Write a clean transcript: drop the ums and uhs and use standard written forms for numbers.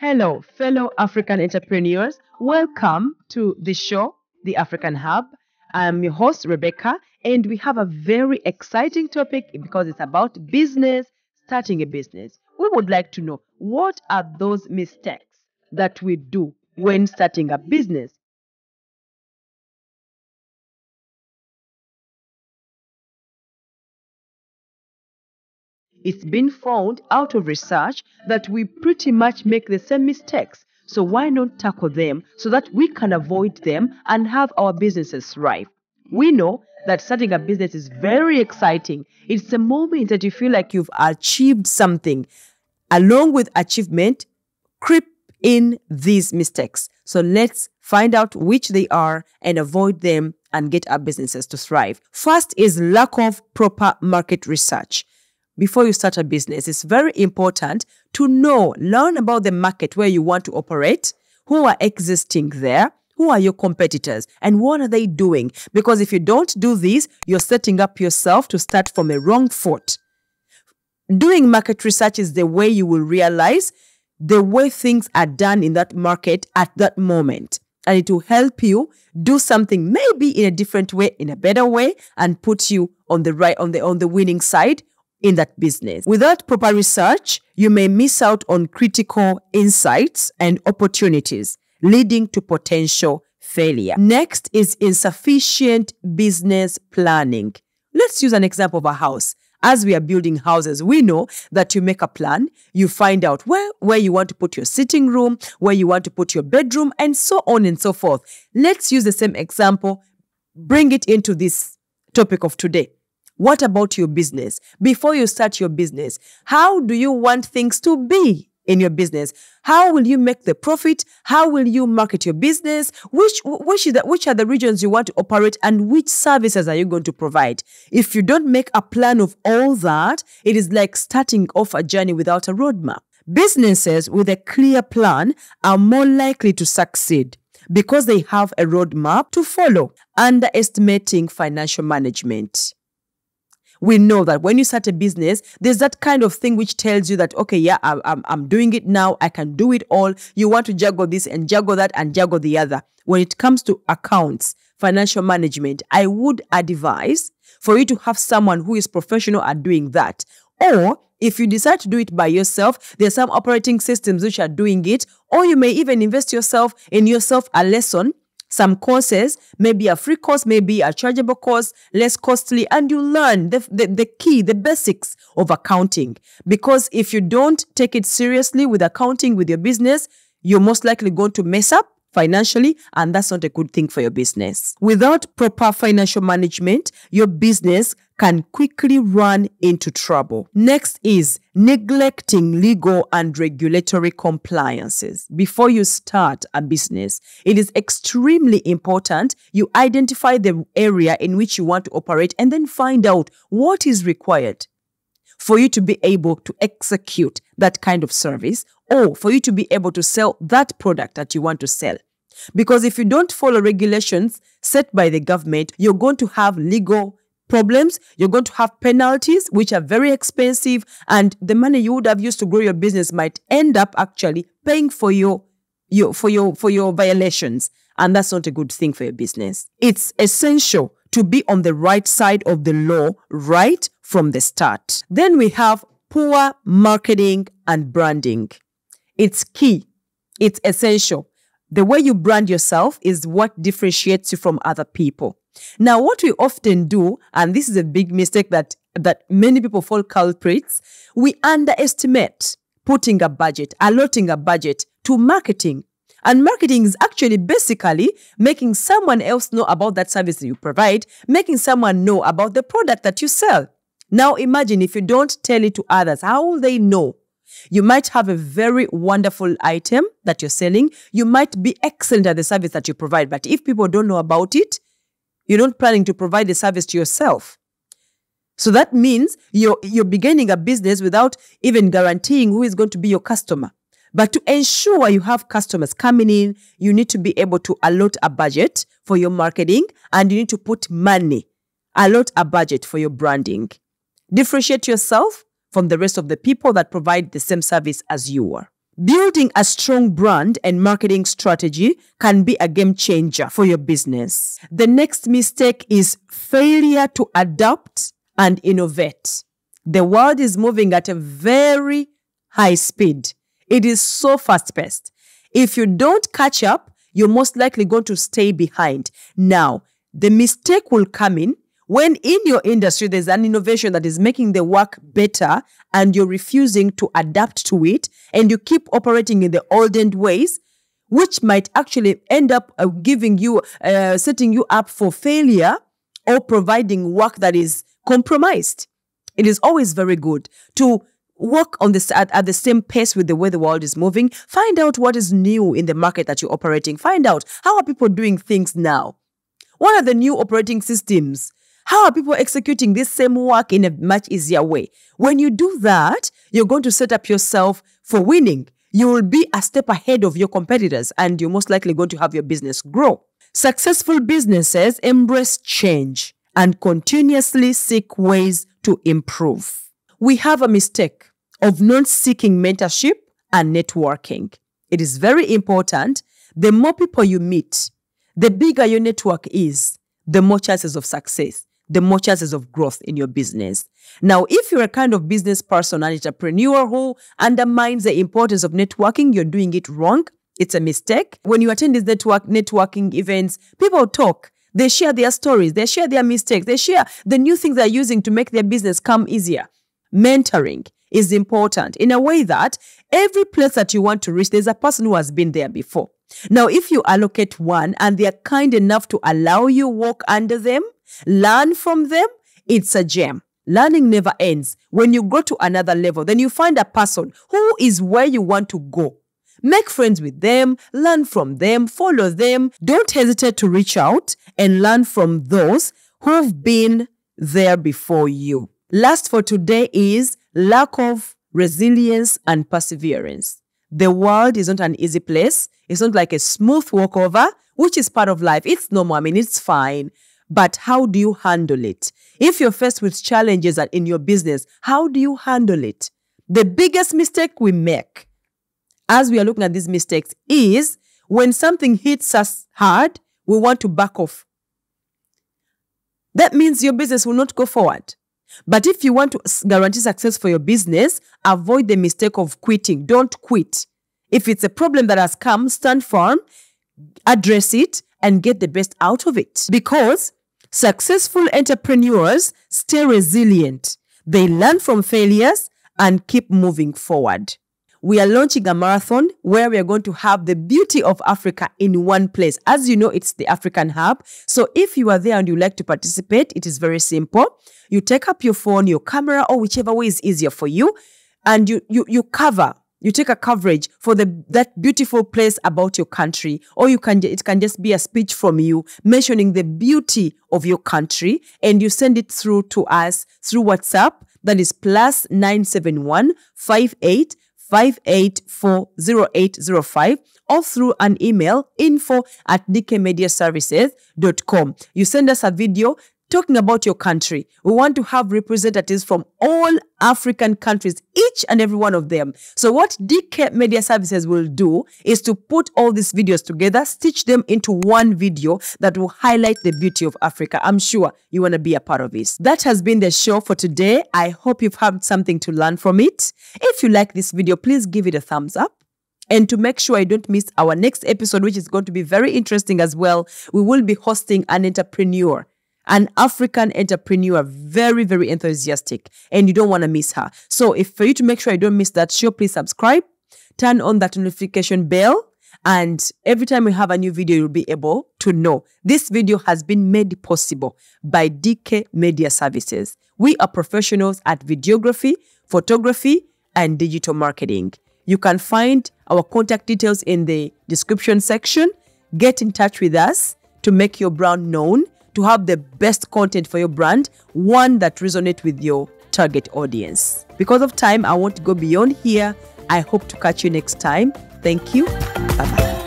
Hello, fellow African entrepreneurs. Welcome to the show, The African Hub. I'm your host, Rebecca, and we have a very exciting topic because it's about business, starting a business. We would like to know, what are those mistakes that we do when starting a business? It's been found out of research that we pretty much make the same mistakes. So why not tackle them so that we can avoid them and have our businesses thrive? We know that starting a business is very exciting. It's the moment that you feel like you've achieved something. Along with achievement, creep in these mistakes. So let's find out which they are and avoid them and get our businesses to thrive. First is lack of proper market research. Before you start a business, it's very important to learn about the market where you want to operate, who are existing there, who are your competitors, and what are they doing? Because if you don't do this, you're setting up yourself to start from a wrong foot. Doing market research is the way you will realize the way things are done in that market at that moment. And it will help you do something maybe in a different way, in a better way, and put you on the right, on the winning side in that business. Without proper research, you may miss out on critical insights and opportunities, leading to potential failure. Next is insufficient business planning. Let's use an example of a house. As we are building houses, we know that you make a plan, you find out where you want to put your sitting room, where you want to put your bedroom, and so on and so forth. Let's use the same example, bring it into this topic of today. What about your business? Before you start your business, how do you want things to be in your business? How will you make the profit? How will you market your business? Which are the regions you want to operate, and which services are you going to provide? If you don't make a plan of all that, it is like starting off a journey without a roadmap. Businesses with a clear plan are more likely to succeed because they have a roadmap to follow. Underestimating financial management. We know that when you start a business, there's that kind of thing which tells you that, okay, yeah, I'm doing it now. I can do it all. You want to juggle this and juggle that and juggle the other. When it comes to accounts, financial management, I would advise for you to have someone who is professional at doing that. Or if you decide to do it by yourself, there are some operating systems which are doing it. Or you may even invest in yourself a lesson, some courses, maybe a free course, maybe a chargeable course, less costly, and you learn the basics of accounting. Because if you don't take it seriously with accounting, with your business, you're most likely going to mess up financially, and that's not a good thing for your business. Without proper financial management, your business can quickly run into trouble. Next is neglecting legal and regulatory compliances. Before you start a business, it is extremely important you identify the area in which you want to operate and then find out what is required for you to be able to execute that kind of service, or for you to be able to sell that product that you want to sell. Because if you don't follow regulations set by the government, you're going to have legal problems, you're going to have penalties, which are very expensive, and the money you would have used to grow your business might end up actually paying for your violations, and that's not a good thing for your business. It's essential to be on the right side of the law right from the start. Then we have poor marketing and branding. It's key. It's essential. The way you brand yourself is what differentiates you from other people. Now, what we often do, and this is a big mistake that many people fall culprits, we underestimate putting a budget, allotting a budget to marketing. And marketing is actually basically making someone else know about that service that you provide, making someone know about the product that you sell. Now, imagine if you don't tell it to others, how will they know? You might have a very wonderful item that you're selling. You might be excellent at the service that you provide, but if people don't know about it, you're not planning to provide the service to yourself. So that means you're beginning a business without even guaranteeing who is going to be your customer. But to ensure you have customers coming in, you need to be able to allot a budget for your marketing, and you need to put money, allot a budget for your branding. Differentiate yourself from the rest of the people that provide the same service as you are. Building a strong brand and marketing strategy can be a game changer for your business. The next mistake is failure to adapt and innovate. The world is moving at a very high speed. It is so fast-paced. If you don't catch up, you're most likely going to stay behind. Now, the mistake will come in when in your industry there's an innovation that is making the work better and you're refusing to adapt to it and you keep operating in the olden ways, which might actually end up setting you up for failure or providing work that is compromised. It is always very good to work on this at the same pace with the way the world is moving. Find out what is new in the market that you're operating. Find out how are people doing things now. What are the new operating systems? How are people executing this same work in a much easier way? When you do that, you're going to set up yourself for winning. You will be a step ahead of your competitors and you're most likely going to have your business grow. Successful businesses embrace change and continuously seek ways to improve. We have a mistake of not seeking mentorship and networking. It is very important. The more people you meet, the bigger your network is, the more chances of success, the more chances of growth in your business. Now, if you're a kind of business person, an entrepreneur who undermines the importance of networking, you're doing it wrong. It's a mistake. When you attend these networking events, people talk. They share their stories. They share their mistakes. They share the new things they're using to make their business come easier. Mentoring is important in a way that every place that you want to reach, there's a person who has been there before. Now, if you allocate one and they are kind enough to allow you walk under them, learn from them, it's a gem. Learning never ends. When you go to another level, then you find a person who is where you want to go. Make friends with them, learn from them, follow them. Don't hesitate to reach out and learn from those who've been there before you. Last for today is lack of resilience and perseverance. The world is not an easy place. It's not like a smooth walkover, which is part of life. It's normal. I mean, it's fine. But how do you handle it? If you're faced with challenges in your business, how do you handle it? The biggest mistake we make as we are looking at these mistakes is when something hits us hard, we want to back off. That means your business will not go forward. But if you want to guarantee success for your business, avoid the mistake of quitting. Don't quit. If it's a problem that has come, stand firm, address it, and get the best out of it. Because successful entrepreneurs stay resilient. They learn from failures and keep moving forward. We are launching a marathon where we are going to have the beauty of Africa in one place. As you know, it's the African Hub. So if you are there and you'd like to participate, it is very simple. You take up your phone, your camera, or whichever way is easier for you, and you take a coverage for that beautiful place about your country, or it can just be a speech from you mentioning the beauty of your country, and you send it through to us through WhatsApp. That is +971 58 5840 805, or through an email, info@dkmediaservices.com. You send us a video talking about your country. We want to have representatives from all African countries, each and every one of them. So what DK Media Services will do is to put all these videos together, stitch them into one video that will highlight the beauty of Africa. I'm sure you want to be a part of this. That has been the show for today. I hope you've had something to learn from it. If you like this video, please give it a thumbs up. And to make sure I don't miss our next episode, which is going to be very interesting as well, we will be hosting an entrepreneur, an African entrepreneur, very, very enthusiastic, and you don't want to miss her. So for you to make sure you don't miss that show, please subscribe, turn on that notification bell, and every time we have a new video, you'll be able to know. This video has been made possible by DK Media Services. We are professionals at videography, photography, and digital marketing. You can find our contact details in the description section. Get in touch with us to make your brand known, to have the best content for your brand, one that resonates with your target audience. Because of time, I won't go beyond here. I hope to catch you next time. Thank you. Bye-bye.